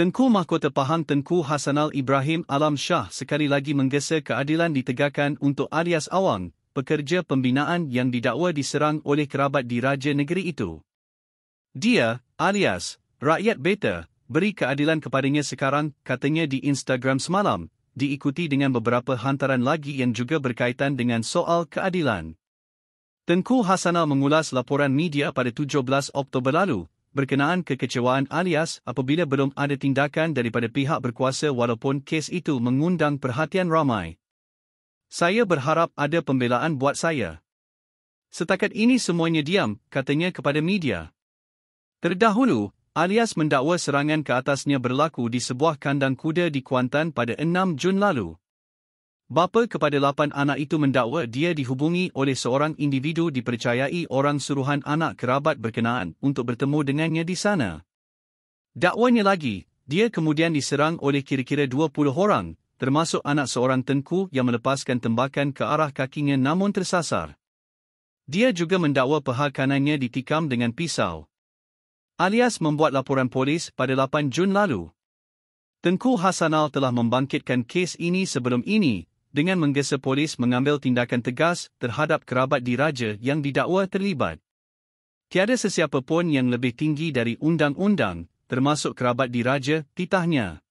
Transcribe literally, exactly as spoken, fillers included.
Tengku Mahkota Pahang Tengku Hassanal Ibrahim Alam Shah sekali lagi menggesa keadilan ditegakkan untuk Alias Awang, pekerja pembinaan yang didakwa diserang oleh kerabat diraja negeri itu. Dia, alias, rakyat beta, beri keadilan kepadanya sekarang, katanya di Instagram semalam, diikuti dengan beberapa hantaran lagi yang juga berkaitan dengan soal keadilan. Tengku Hassanal mengulas laporan media pada tujuh belas Oktober lalu, berkenaan kekecewaan alias apabila belum ada tindakan daripada pihak berkuasa walaupun kes itu mengundang perhatian ramai. Saya berharap ada pembelaan buat saya. Setakat ini semuanya diam, katanya kepada media. Terdahulu, alias mendakwa serangan ke atasnya berlaku di sebuah kandang kuda di Kuantan pada enam Jun lalu. Bapa kepada lapan anak itu mendakwa dia dihubungi oleh seorang individu dipercayai orang suruhan anak kerabat berkenaan untuk bertemu dengannya di sana. Dakwanya lagi, dia kemudian diserang oleh kira-kira dua puluh orang, termasuk anak seorang tengku yang melepaskan tembakan ke arah kakinya namun tersasar. Dia juga mendakwa paha kanannya ditikam dengan pisau. Alias membuat laporan polis pada lapan Jun lalu. Tengku Hassanal telah membangkitkan kes ini sebelum ini, dengan menggesa polis mengambil tindakan tegas terhadap kerabat diraja yang didakwa terlibat. Tiada sesiapa pun yang lebih tinggi dari undang-undang, termasuk kerabat diraja, titahnya.